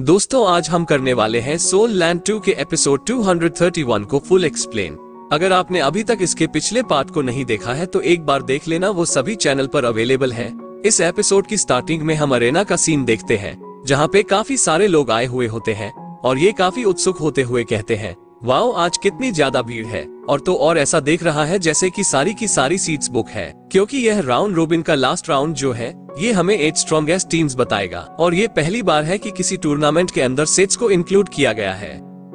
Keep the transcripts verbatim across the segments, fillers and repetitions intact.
दोस्तों आज हम करने वाले हैं सोल लैंड टू के एपिसोड दो सौ इकतीस को फुल एक्सप्लेन। अगर आपने अभी तक इसके पिछले पार्ट को नहीं देखा है तो एक बार देख लेना, वो सभी चैनल पर अवेलेबल है। इस एपिसोड की स्टार्टिंग में हम अरेना का सीन देखते हैं जहाँ पे काफी सारे लोग आए हुए होते हैं और ये काफी उत्सुक होते हुए कहते हैं वाओ आज कितनी ज्यादा भीड़ है, और तो और ऐसा देख रहा है जैसे कि सारी की सारी सीट्स बुक है, क्योंकि यह राउंड रोबिन का लास्ट राउंड जो है ये हमें एट स्ट्रॉन्गेस्ट टीम्स बताएगा और ये पहली बार है कि किसी टूर्नामेंट के अंदर सीट्स को इंक्लूड किया गया है,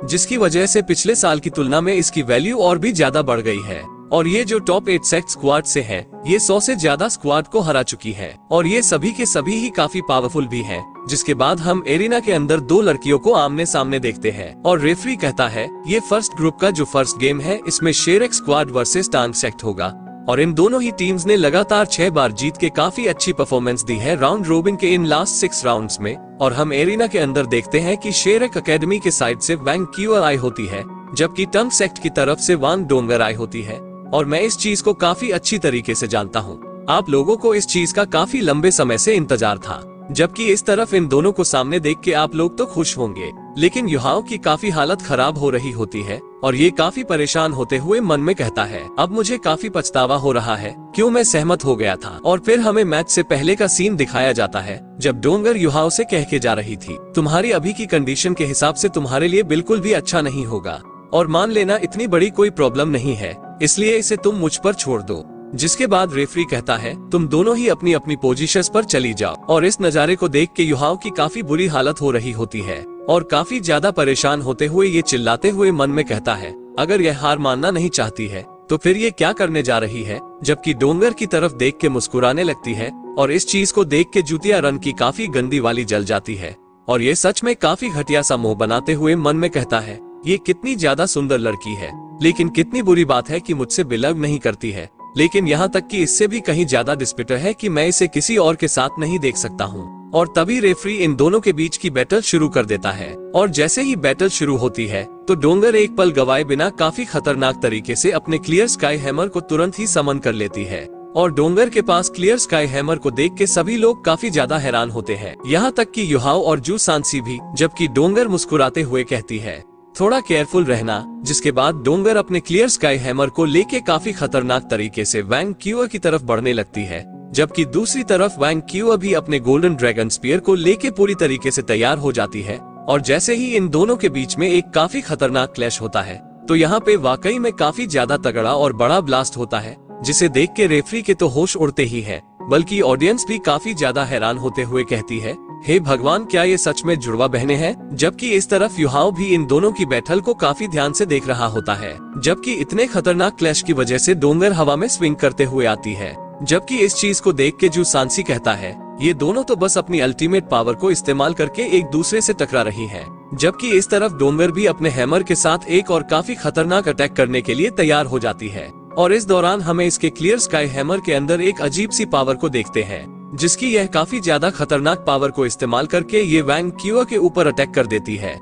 जिसकी वजह से पिछले साल की तुलना में इसकी वैल्यू और भी ज्यादा बढ़ गई है। और ये जो टॉप एट सेक्ट स्क्वाड से हैं, ये सौ से ज्यादा स्क्वाड को हरा चुकी है और ये सभी के सभी ही काफी पावरफुल भी हैं। जिसके बाद हम एरिना के अंदर दो लड़कियों को आमने सामने देखते हैं और रेफरी कहता है ये फर्स्ट ग्रुप का जो फर्स्ट गेम है इसमें शेर स्क्वाड वर्सेस टांग सेक्ट होगा, और इन दोनों ही टीम्स ने लगातार छह बार जीत के काफी अच्छी परफॉर्मेंस दी है राउंड रोबिन के इन लास्ट सिक्स राउंड्स में। और हम एरिना के अंदर देखते हैं कि शेर एकेडमी के साइड से वैंग क्यूअर आई होती है जबकि टंग सेक्ट की तरफ से वान डोंगर आई होती है, और मैं इस चीज को काफी अच्छी तरीके से जानता हूँ। आप लोगों को इस चीज का काफी लंबे समय से इंतजार था, जबकि इस तरफ इन दोनों को सामने देख के आप लोग तो खुश होंगे, लेकिन युहाओ की काफी हालत खराब हो रही होती है और ये काफी परेशान होते हुए मन में कहता है अब मुझे काफी पछतावा हो रहा है क्यों मैं सहमत हो गया था। और फिर हमें मैच से पहले का सीन दिखाया जाता है जब डोंगर युहाओ से कह के जा रही थी तुम्हारी अभी की कंडीशन के हिसाब से तुम्हारे लिए बिल्कुल भी अच्छा नहीं होगा, और मान लेना इतनी बड़ी कोई प्रॉब्लम नहीं है इसलिए इसे तुम मुझ पर छोड़ दो। जिसके बाद रेफरी कहता है तुम दोनों ही अपनी अपनी पोजीशंस पर चली जाओ, और इस नज़ारे को देख के युहाओ की काफी बुरी हालत हो रही होती है और काफी ज्यादा परेशान होते हुए ये चिल्लाते हुए मन में कहता है अगर यह हार मानना नहीं चाहती है तो फिर ये क्या करने जा रही है, जबकि डोंगर की तरफ देख के मुस्कुराने लगती है और इस चीज को देख के जूतिया रन की काफी गंदी वाली जल जाती है और ये सच में काफी घटिया सा मुँह बनाते हुए मन में कहता है ये कितनी ज्यादा सुंदर लड़की है लेकिन कितनी बुरी बात है कि मुझसे बिलव नहीं करती है, लेकिन यहाँ तक कि इससे भी कहीं ज्यादा डिस्प्यूटर है कि मैं इसे किसी और के साथ नहीं देख सकता हूँ। और तभी रेफरी इन दोनों के बीच की बैटल शुरू कर देता है, और जैसे ही बैटल शुरू होती है तो डोंगर एक पल गवाए बिना काफी खतरनाक तरीके से अपने क्लियर स्काई हैमर को तुरंत ही समन कर लेती है, और डोंगर के पास क्लियर स्काई हैमर को देख के सभी लोग काफी ज्यादा हैरान होते हैं, यहाँ तक कि युहाओ और जू सांसी भी, जबकि डोंगर मुस्कुराते हुए कहती है थोड़ा केयरफुल रहना। जिसके बाद डोंगर अपने क्लियर स्काई हैमर को लेके काफी खतरनाक तरीके से वैंग क्यूअर की तरफ बढ़ने लगती है, जबकि दूसरी तरफ वैंग क्यूअर भी अपने गोल्डन ड्रैगन स्पीयर को लेके पूरी तरीके से तैयार हो जाती है, और जैसे ही इन दोनों के बीच में एक काफी खतरनाक क्लैश होता है तो यहाँ पे वाकई में काफी ज्यादा तगड़ा और बड़ा ब्लास्ट होता है, जिसे देख के रेफरी के तो होश उड़ते ही है बल्कि ऑडियंस भी काफी ज्यादा हैरान होते हुए कहती है हे hey भगवान क्या ये सच में जुड़वा बहने हैं। जबकि इस तरफ युहाओ भी इन दोनों की बैठल को काफी ध्यान से देख रहा होता है, जबकि इतने खतरनाक क्लैश की वजह से डोंगर हवा में स्विंग करते हुए आती है, जबकि इस चीज को देख के जू सांसी कहता है ये दोनों तो बस अपनी अल्टीमेट पावर को इस्तेमाल करके एक दूसरे से टकरा रही है, जबकि इस तरफ डोंगर भी अपने हैमर के साथ एक और काफी खतरनाक अटैक करने के लिए तैयार हो जाती है, और इस दौरान हमें इसके क्लियर स्काई हैमर के अंदर एक अजीब सी पावर को देखते हैं, जिसकी यह काफी ज्यादा खतरनाक पावर को इस्तेमाल करके ये वैंग क्यूअर के ऊपर अटैक कर देती है,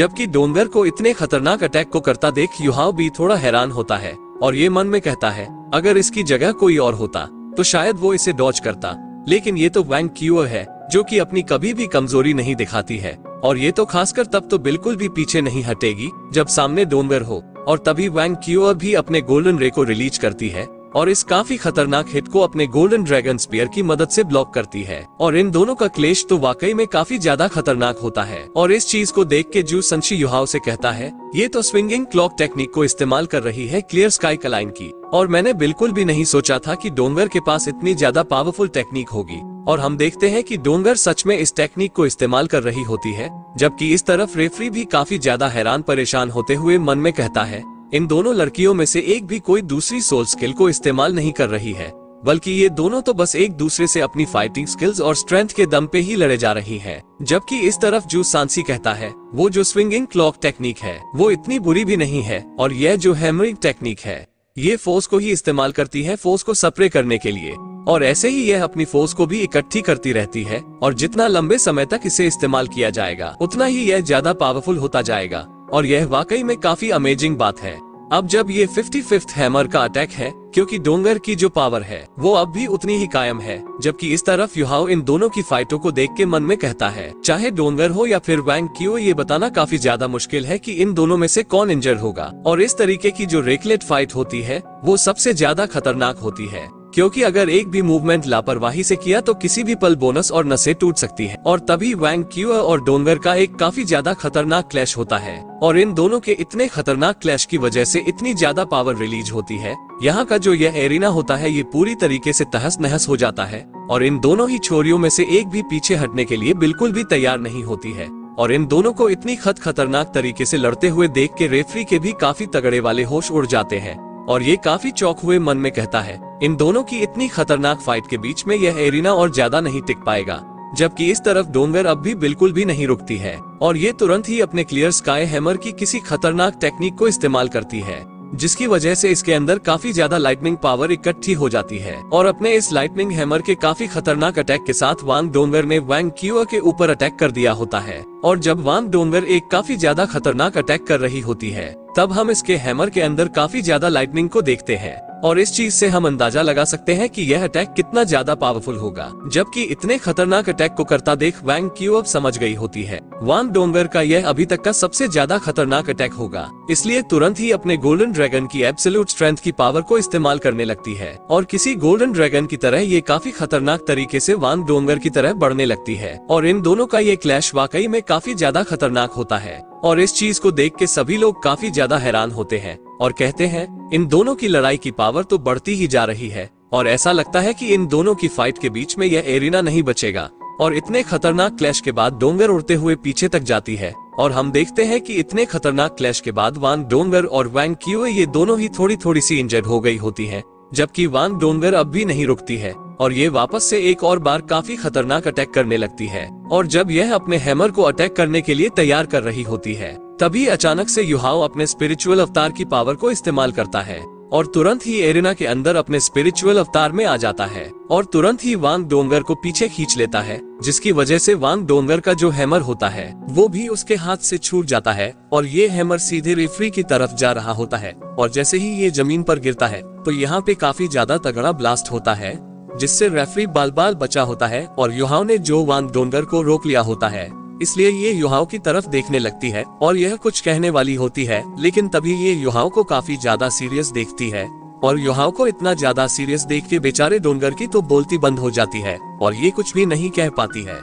जबकि डोंगर को इतने खतरनाक अटैक को करता देख युहाओ भी थोड़ा हैरान होता है और ये मन में कहता है अगर इसकी जगह कोई और होता तो शायद वो इसे डॉज करता, लेकिन ये तो वैंग क्यूअर है जो कि अपनी कभी भी कमजोरी नहीं दिखाती है और ये तो खासकर तब तो बिल्कुल भी पीछे नहीं हटेगी जब सामने डोंगर हो। और तभी वैंग क्यूअर भी अपने गोल्डन रे को रिलीज करती है और इस काफी खतरनाक हिट को अपने गोल्डन ड्रैगन स्पीयर की मदद से ब्लॉक करती है, और इन दोनों का क्लेश तो वाकई में काफी ज्यादा खतरनाक होता है। और इस चीज को देख के जू संशी युहाओ से कहता है ये तो स्विंगिंग क्लॉक टेक्निक को इस्तेमाल कर रही है क्लियर स्काई कलाइन की, और मैंने बिल्कुल भी नहीं सोचा था कि डोंगर के पास इतनी ज्यादा पावरफुल टेक्निक होगी। और हम देखते हैं कि डोंगर सच में इस टेक्निक को इस्तेमाल कर रही होती है, जबकि इस तरफ रेफरी भी काफी ज्यादा हैरान परेशान होते हुए मन में कहता है इन दोनों लड़कियों में से एक भी कोई दूसरी सोल स्किल को इस्तेमाल नहीं कर रही है, बल्कि ये दोनों तो बस एक दूसरे से अपनी फाइटिंग स्किल्स और स्ट्रेंथ के दम पे ही लड़े जा रही हैं। जबकि इस तरफ जू सांसी कहता है वो जो स्विंगिंग क्लॉक टेक्निक है वो इतनी बुरी भी नहीं है, और यह जो हैमरिंग टेक्निक है ये फोर्स को ही इस्तेमाल करती है फोर्स को स्प्रे करने के लिए, और ऐसे ही यह अपनी फोर्स को भी इकट्ठी करती रहती है, और जितना लंबे समय तक इसे इस्तेमाल किया जाएगा उतना ही यह ज्यादा पावरफुल होता जाएगा, और यह वाकई में काफी अमेजिंग बात है। अब जब ये पचपनवीं हैमर का अटैक है, क्योंकि डोंगर की जो पावर है वो अब भी उतनी ही कायम है, जबकि इस तरफ युहाओ इन दोनों की फाइटों को देख के मन में कहता है, चाहे डोंगर हो या फिर वैंग क्यू, ये बताना काफी ज्यादा मुश्किल है कि इन दोनों में से कौन इंजर्ड होगा। और इस तरीके की जो रेकलेट फाइट होती है वो सबसे ज्यादा खतरनाक होती है, क्योंकि अगर एक भी मूवमेंट लापरवाही से किया तो किसी भी पल बोनस और नसें टूट सकती हैं। और तभी वैंग क्यूअर और डोंगर का एक काफी ज्यादा खतरनाक क्लैश होता है, और इन दोनों के इतने खतरनाक क्लैश की वजह से इतनी ज्यादा पावर रिलीज होती है, यहाँ का जो यह एरिना होता है ये पूरी तरीके से तहस नहस हो जाता है, और इन दोनों ही छोरियों में से एक भी पीछे हटने के लिए बिल्कुल भी तैयार नहीं होती है। और इन दोनों को इतनी खत खतरनाक तरीके से लड़ते हुए देख के रेफरी के भी काफी तगड़े वाले होश उड़ जाते हैं, और ये काफी चौक हुए मन में कहता है, इन दोनों की इतनी खतरनाक फाइट के बीच में यह एरिना और ज्यादा नहीं टिक पाएगा। जबकि इस तरफ डोंगर अब भी बिल्कुल भी नहीं रुकती है, और ये तुरंत ही अपने क्लियर स्काई हैमर की किसी खतरनाक टेक्निक को इस्तेमाल करती है, जिसकी वजह से इसके अंदर काफी ज्यादा लाइटनिंग पावर इकट्ठी हो जाती है। और अपने इस लाइटनिंग हैमर के काफी खतरनाक अटैक के साथ वांग डोंगर ने वैंग क्यूअर के ऊपर अटैक कर दिया होता है। और जब वांग डोंगर एक काफी ज्यादा खतरनाक अटैक कर रही होती है, तब हम इसके हैमर के अंदर काफी ज्यादा लाइटनिंग को देखते हैं, और इस चीज से हम अंदाजा लगा सकते हैं कि यह अटैक कितना ज्यादा पावरफुल होगा। जबकि इतने खतरनाक अटैक को करता देख वैंग क्यूअर समझ गई होती है वांग डोंगर का यह अभी तक का सबसे ज्यादा खतरनाक अटैक होगा, इसलिए तुरंत ही अपने गोल्डन ड्रैगन की एब्सोल्यूट स्ट्रेंथ की पावर को इस्तेमाल करने लगती है, और किसी गोल्डन ड्रैगन की तरह ये काफी खतरनाक तरीके से वांग डोंगर की तरह बढ़ने लगती है। और इन दोनों का ये क्लैश वाकई में काफी ज्यादा खतरनाक होता है, और इस चीज को देख के सभी लोग काफी ज्यादा हैरान होते हैं और कहते हैं, इन दोनों की लड़ाई की पावर तो बढ़ती ही जा रही है, और ऐसा लगता है कि इन दोनों की फाइट के बीच में यह एरिना नहीं बचेगा। और इतने खतरनाक क्लैश के बाद डोंगर उड़ते हुए पीछे तक जाती है, और हम देखते हैं कि इतने खतरनाक क्लैश के बाद वांग डोंगर और वैंग क्यूअर ये दोनों ही थोड़ी थोड़ी सी इंजर्ड हो गई होती हैं, जबकि वांग डोंगर अब भी नहीं रुकती है, और ये वापस से एक और बार काफी खतरनाक अटैक करने लगती है। और जब यह अपने हैमर को अटैक करने के लिए तैयार कर रही होती है, तभी अचानक से युहाओ अपने स्पिरिचुअल अवतार की पावर को इस्तेमाल करता है, और तुरंत ही एरिना के अंदर अपने स्पिरिचुअल अवतार में आ जाता है, और तुरंत ही वांग डोंगर को पीछे खींच लेता है, जिसकी वजह से वांग डोंगर का जो हैमर होता है वो भी उसके हाथ से छूट जाता है, और ये हैमर सीधे रेफरी की तरफ जा रहा होता है। और जैसे ही ये जमीन पर गिरता है तो यहाँ पे काफी ज्यादा तगड़ा ब्लास्ट होता है, जिससे रेफरी बाल बाल बचा होता है, और युहाओ ने जो वांग डोंगर को रोक लिया होता है, इसलिए ये युहाओ की तरफ देखने लगती है, और यह कुछ कहने वाली होती है, लेकिन तभी ये युहाओ को काफी ज्यादा सीरियस देखती है, और युहाओ को इतना ज्यादा सीरियस देख के बेचारे डोंगर की तो बोलती बंद हो जाती है, और ये कुछ भी नहीं कह पाती है।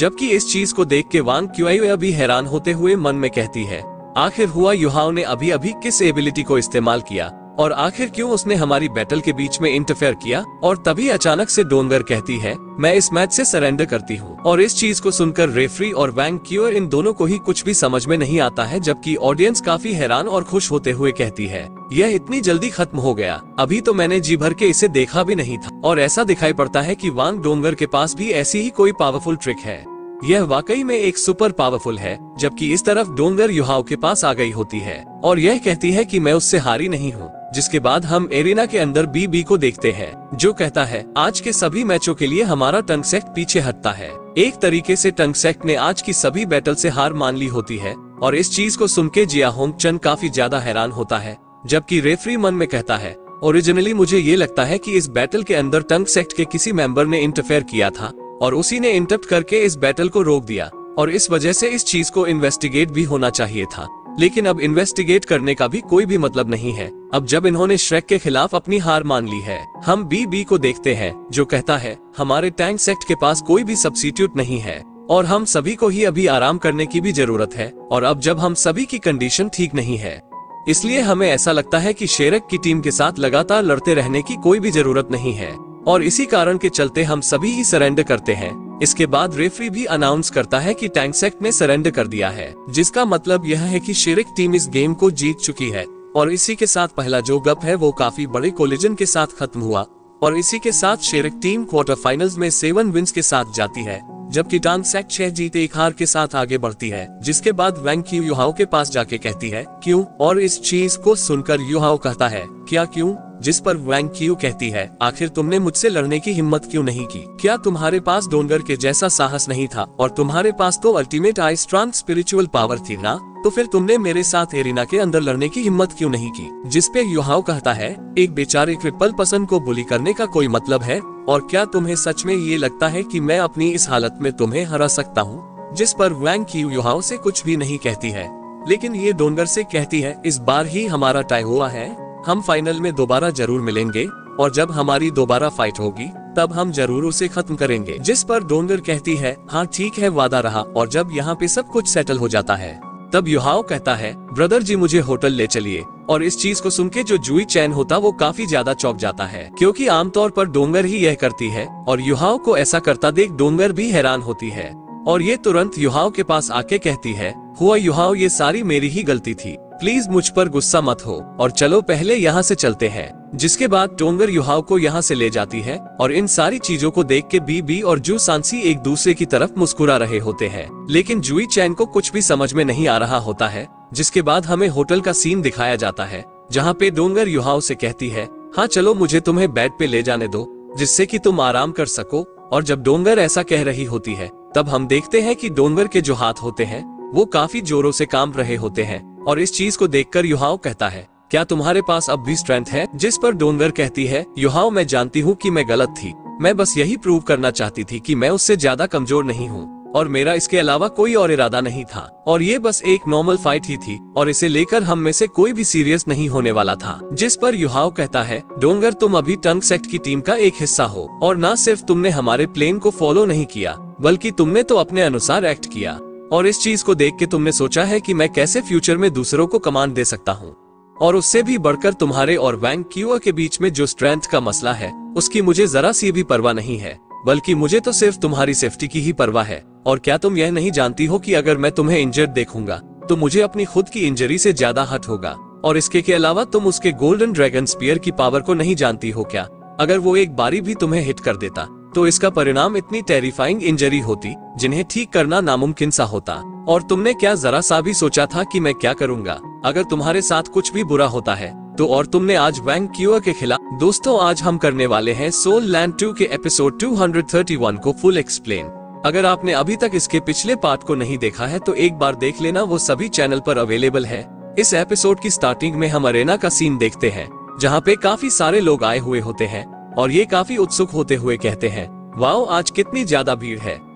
जबकि इस चीज को देख के वांग क्यूआई भी हैरान होते हुए मन में कहती है, आखिर हुआ युहाओ ने अभी अभी किस एबिलिटी को इस्तेमाल किया, और आखिर क्यों उसने हमारी बैटल के बीच में इंटरफेयर किया। और तभी अचानक से डोंगर कहती है, मैं इस मैच से सरेंडर करती हूँ। और इस चीज को सुनकर रेफरी और वैंग क्यूअर इन दोनों को ही कुछ भी समझ में नहीं आता है, जबकि ऑडियंस काफी हैरान और खुश होते हुए कहती है, यह इतनी जल्दी खत्म हो गया, अभी तो मैंने जी भर के इसे देखा भी नहीं था। और ऐसा दिखाई पड़ता है कि वांग डोंगर के पास भी ऐसी ही कोई पावरफुल ट्रिक है, यह वाकई में एक सुपर पावरफुल है। जबकि इस तरफ डोंगर युहाओ के पास आ गई होती है, और यह कहती है कि मैं उससे हारी नहीं हूँ। जिसके बाद हम एरिना के अंदर बीबी को देखते हैं, जो कहता है, आज के सभी मैचों के लिए हमारा टंग सेक्ट पीछे हटता है। एक तरीके से टंग सेक्ट ने आज की सभी बैटल से हार मान ली होती है, और इस चीज को सुन के जिया होंग चन काफी ज्यादा हैरान होता है, जबकि रेफरी मन में कहता है, ओरिजिनली मुझे ये लगता है कि इस बैटल के अंदर टंग सेक्ट के किसी मेंबर ने इंटरफेयर किया था, और उसी ने इंटरप्ट करके इस बैटल को रोक दिया, और इस वजह से इस चीज को इन्वेस्टिगेट भी होना चाहिए था, लेकिन अब इन्वेस्टिगेट करने का भी कोई भी मतलब नहीं है, अब जब इन्होंने श्रेक के खिलाफ अपनी हार मान ली है। हम बीबी को देखते हैं, जो कहता है, हमारे टैंक सेक्ट के पास कोई भी सब्स्टिट्यूट नहीं है, और हम सभी को ही अभी आराम करने की भी जरूरत है, और अब जब हम सभी की कंडीशन ठीक नहीं है, इसलिए हमें ऐसा लगता है कि शेरक की टीम के साथ लगातार लड़ते रहने की कोई भी जरूरत नहीं है, और इसी कारण के चलते हम सभी ही सरेंडर करते हैं। इसके बाद रेफरी भी अनाउंस करता है कि टैंक सेक्ट ने सरेंडर कर दिया है, जिसका मतलब यह है कि शेरक टीम इस गेम को जीत चुकी है। और इसी के साथ पहला जो गप है वो काफी बड़े कोलिजन के साथ खत्म हुआ, और इसी के साथ शेरक टीम क्वार्टर फाइनल्स में सेवन विंस के साथ जाती है, जबकि टैंक सेक्ट छह जीते एक हार के साथ आगे बढ़ती है। जिसके बाद वैंग क्यू युहाओ के पास जाके कहती है, क्यों? और इस चीज को सुनकर युहाओ कहता है, क्या क्यों? जिस पर वैंग क्यू कहती है, आखिर तुमने मुझसे लड़ने की हिम्मत क्यों नहीं की? क्या तुम्हारे पास डोंगर के जैसा साहस नहीं था? और तुम्हारे पास तो ultimate ice trans spiritual power थी ना? तो फिर तुमने मेरे साथ एरिना के अंदर लड़ने की हिम्मत क्यों नहीं की? जिसपे युहाओ कहता है, एक बेचारे क्रिपल पर्सन को बुली करने का कोई मतलब है? और क्या तुम्हें सच में ये लगता है कि मैं अपनी इस हालत में तुम्हें हरा सकता हूँ? जिस पर वैंग क्यू युहाओ से कुछ भी नहीं कहती है, लेकिन ये डोंगर से कहती है, इस बार ही हमारा टाई हुआ है, हम फाइनल में दोबारा जरूर मिलेंगे और जब हमारी दोबारा फाइट होगी तब हम जरूर उसे खत्म करेंगे। जिस पर डोंगर कहती है, हाँ ठीक है, वादा रहा। और जब यहाँ पे सब कुछ सेटल हो जाता है तब युहाओ कहता है, ब्रदर जी मुझे होटल ले चलिए। और इस चीज को सुन के जो जुई चैन होता वो काफी ज्यादा चौंक जाता है, क्योंकि आमतौर पर डोंगर ही यह करती है और युहाओ को ऐसा करता देख डोंगर भी हैरान होती है और ये तुरंत युहाओ के पास आके कहती है, हुआ युहाओ, ये सारी मेरी ही गलती थी, प्लीज मुझ पर गुस्सा मत हो और चलो पहले यहाँ से चलते हैं। जिसके बाद डोंगर युहाओ को यहाँ से ले जाती है और इन सारी चीजों को देख के बीबी और जू सांसी एक दूसरे की तरफ मुस्कुरा रहे होते हैं, लेकिन जुई चैन को कुछ भी समझ में नहीं आ रहा होता है। जिसके बाद हमें होटल का सीन दिखाया जाता है जहाँ पे डोंगर युहाओ से कहती है, हाँ चलो मुझे तुम्हें बेड पे ले जाने दो जिससे कि तुम आराम कर सको। और जब डोंगर ऐसा कह रही होती है तब हम देखते हैं कि डोंगर के जो हाथ होते हैं वो काफी जोरों से कांप रहे होते हैं और इस चीज को देखकर युहाओ कहता है, क्या तुम्हारे पास अब भी स्ट्रेंथ है? जिस पर डोंगर कहती है, युहाओ मैं जानती हूँ कि मैं गलत थी, मैं बस यही प्रूव करना चाहती थी कि मैं उससे ज्यादा कमजोर नहीं हूँ और मेरा इसके अलावा कोई और इरादा नहीं था और ये बस एक नॉर्मल फाइट ही थी और इसे लेकर हम में से कोई भी सीरियस नहीं होने वाला था। जिस पर युहाओ कहता है, डोंगर तुम अभी टंग सेक्ट की टीम का एक हिस्सा हो और न सिर्फ तुमने हमारे प्लान को फॉलो नहीं किया बल्कि तुमने तो अपने अनुसार एक्ट किया और इस चीज को देख के तुमने सोचा है कि मैं कैसे फ्यूचर में दूसरों को कमांड दे सकता हूँ और उससे भी बढ़कर तुम्हारे और वैंग क्यूअर के बीच में जो स्ट्रेंथ का मसला है उसकी मुझे जरा सी भी परवाह नहीं है, बल्कि मुझे तो सिर्फ तुम्हारी सेफ्टी की ही परवाह है। और क्या तुम यह नहीं जानती हो कि अगर मैं तुम्हें इंजर्ड देखूंगा तो मुझे अपनी खुद की इंजरी से ज्यादा हर्ट होगा? और इसके के अलावा तुम उसके गोल्डन ड्रैगन स्पीयर की पावर को नहीं जानती हो क्या? अगर वो एक बारी भी तुम्हें हिट कर देता तो इसका परिणाम इतनी टेरिफाइंग इंजरी होती जिन्हें ठीक करना नामुमकिन सा होता। और तुमने क्या जरा सा भी सोचा था कि मैं क्या करूंगा अगर तुम्हारे साथ कुछ भी बुरा होता है तो? और तुमने आज वैंग क्यूअर के खिलाफ। दोस्तों आज हम करने वाले हैं सोल लैंड टू के एपिसोड दो सौ इकतीस को फुल एक्सप्लेन। अगर आपने अभी तक इसके पिछले पार्ट को नहीं देखा है तो एक बार देख लेना, वो सभी चैनल पर अवेलेबल है। इस एपिसोड की स्टार्टिंग में हम अरेना का सीन देखते हैं जहाँ पे काफी सारे लोग आए हुए होते हैं और ये काफी उत्सुक होते हुए कहते हैं, वाओ आज कितनी ज्यादा भीड़ है।